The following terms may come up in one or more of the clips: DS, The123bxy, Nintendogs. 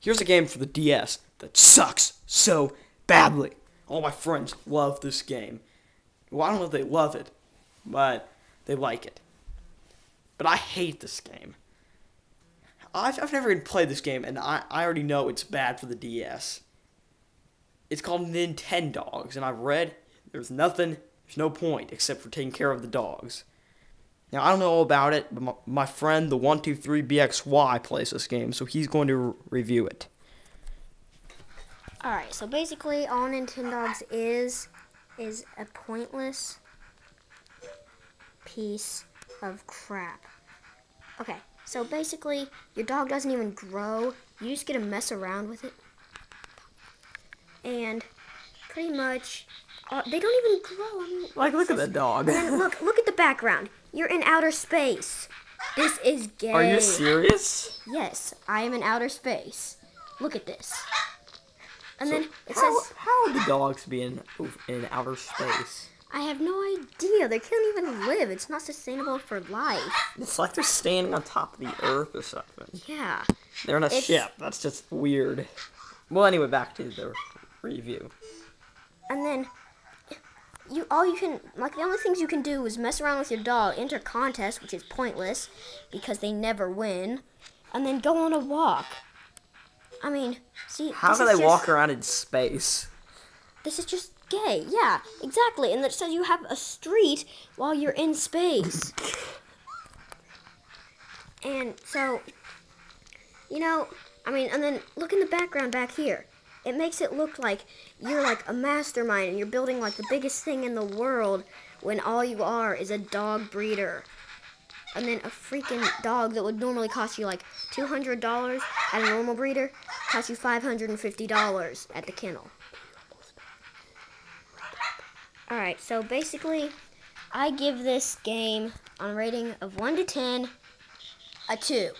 Here's a game for the DS that sucks so badly. All my friends love this game. Well, I don't know if they love it, but they like it. But I hate this game. I've never even played this game, and I already know it's bad for the DS. It's called Nintendogs, and I've read there's no point except for taking care of the dogs. Now, I don't know about it, but my friend, the 123BXY, plays this game, so he's going to review it. Alright, so basically all Nintendogs is a pointless piece of crap. Okay, so basically your dog doesn't even grow. You just get to mess around with it. And pretty much, they don't even grow. I mean, like, look at the dog. And look at the background. You're in outer space. This is gay. Are you serious? Yes, I am in outer space. Look at this. And so then it says, how would the dogs be in outer space? I have no idea. They can't even live. It's not sustainable for life. It's like they're standing on top of the Earth or something. Yeah. They're in a ship. That's just weird. Well, anyway, back to the review. And then the only things you can do is mess around with your dog, enter contests, which is pointless because they never win, and then go on a walk. I mean, see, how do they walk around in space? This is just gay. Yeah, exactly. And it says you have a street while you're in space. And so, and then look in the background back here. It makes it look like you're like a mastermind and you're building like the biggest thing in the world when all you are is a dog breeder. And then a freaking dog that would normally cost you like $200 at a normal breeder costs you $550 at the kennel. Alright, so basically I give this game on a rating of 1 to 10 a 2.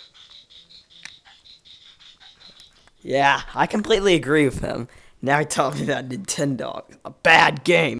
Yeah, I completely agree with him. Now he told me that Nintendogs, a bad game.